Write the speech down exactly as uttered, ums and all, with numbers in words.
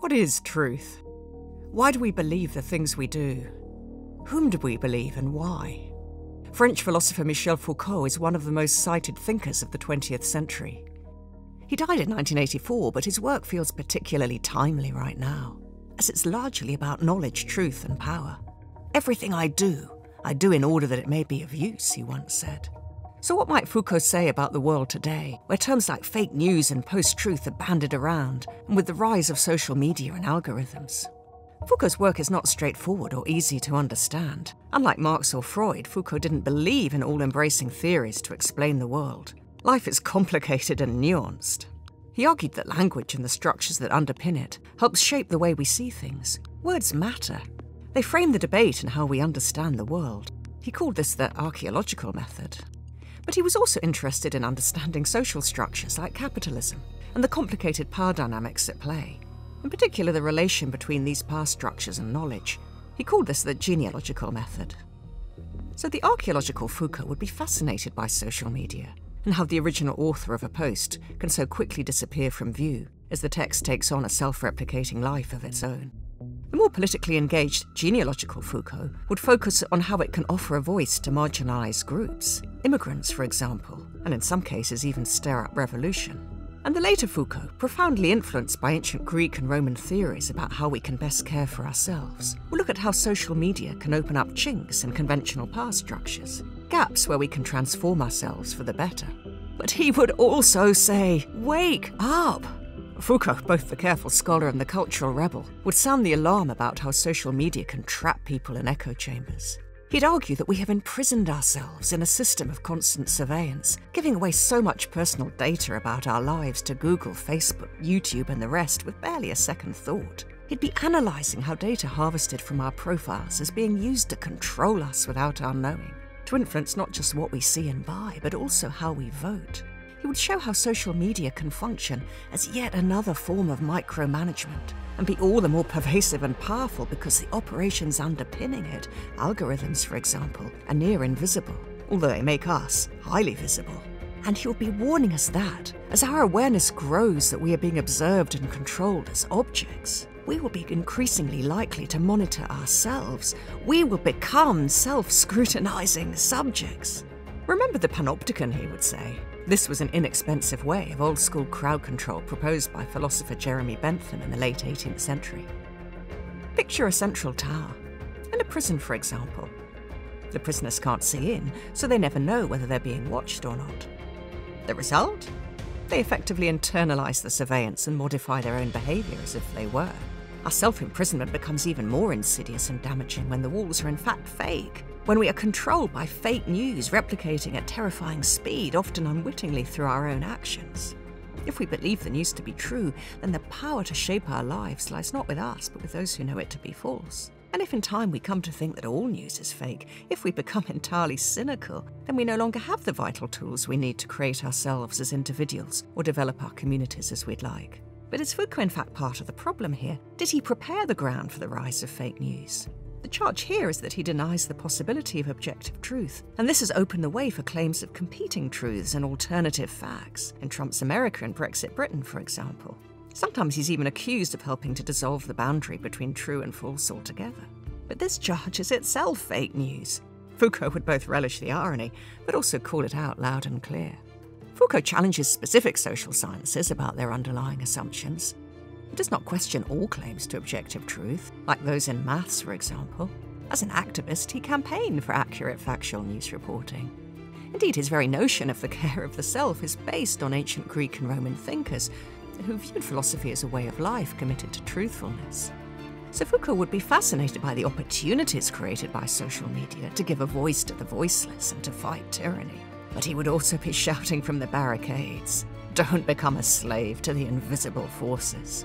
What is truth? Why do we believe the things we do? Whom do we believe and why? French philosopher Michel Foucault is one of the most cited thinkers of the twentieth century. He died in nineteen eighty-four, but his work feels particularly timely right now, as it's largely about knowledge, truth, and power. Everything I do, I do in order that it may be of use, he once said. So what might Foucault say about the world today, where terms like fake news and post-truth are bandied around, and with the rise of social media and algorithms? Foucault's work is not straightforward or easy to understand. Unlike Marx or Freud, Foucault didn't believe in all-embracing theories to explain the world. Life is complicated and nuanced. He argued that language and the structures that underpin it helps shape the way we see things. Words matter. They frame the debate and how we understand the world. He called this the archaeological method. But he was also interested in understanding social structures like capitalism and the complicated power dynamics at play, in particular the relation between these power structures and knowledge. He called this the genealogical method. So the archaeological Foucault would be fascinated by social media, and how the original author of a post can so quickly disappear from view as the text takes on a self-replicating life of its own. The more politically engaged genealogical Foucault would focus on how it can offer a voice to marginalized groups, immigrants for example, and in some cases even stir up revolution. And the later Foucault, profoundly influenced by ancient Greek and Roman theories about how we can best care for ourselves, will look at how social media can open up chinks in conventional power structures, gaps where we can transform ourselves for the better. But he would also say, wake up! Foucault, both the careful scholar and the cultural rebel, would sound the alarm about how social media can trap people in echo chambers. He'd argue that we have imprisoned ourselves in a system of constant surveillance, giving away so much personal data about our lives to Google, Facebook, YouTube and the rest with barely a second thought. He'd be analysing how data harvested from our profiles is being used to control us without our knowing, to influence not just what we see and buy, but also how we vote. He would show how social media can function as yet another form of micromanagement, and be all the more pervasive and powerful because the operations underpinning it, algorithms for example, are near invisible, although they make us highly visible. And he'll be warning us that, as our awareness grows that we are being observed and controlled as objects, we will be increasingly likely to monitor ourselves. We will become self-scrutinizing subjects. Remember the Panopticon, he would say. This was an inexpensive way of old-school crowd control proposed by philosopher Jeremy Bentham in the late eighteenth century. Picture a central tower, and a prison for example. The prisoners can't see in, so they never know whether they're being watched or not. The result? They effectively internalize the surveillance and modify their own behavior as if they were. Our self-imprisonment becomes even more insidious and damaging when the walls are in fact fake, when we are controlled by fake news replicating at terrifying speed, often unwittingly through our own actions. If we believe the news to be true, then the power to shape our lives lies not with us, but with those who know it to be false. And if in time we come to think that all news is fake, if we become entirely cynical, then we no longer have the vital tools we need to create ourselves as individuals or develop our communities as we'd like. But is Foucault in fact part of the problem here? Did he prepare the ground for the rise of fake news? The charge here is that he denies the possibility of objective truth, and this has opened the way for claims of competing truths and alternative facts, in Trump's America and Brexit Britain, for example. Sometimes he's even accused of helping to dissolve the boundary between true and false altogether. But this charge is itself fake news. Foucault would both relish the irony, but also call it out loud and clear. Foucault challenges specific social sciences about their underlying assumptions. He does not question all claims to objective truth, like those in maths, for example. As an activist, he campaigned for accurate factual news reporting. Indeed, his very notion of the care of the self is based on ancient Greek and Roman thinkers who viewed philosophy as a way of life committed to truthfulness. So Foucault would be fascinated by the opportunities created by social media to give a voice to the voiceless and to fight tyranny. But he would also be shouting from the barricades, "Don't become a slave to the invisible forces."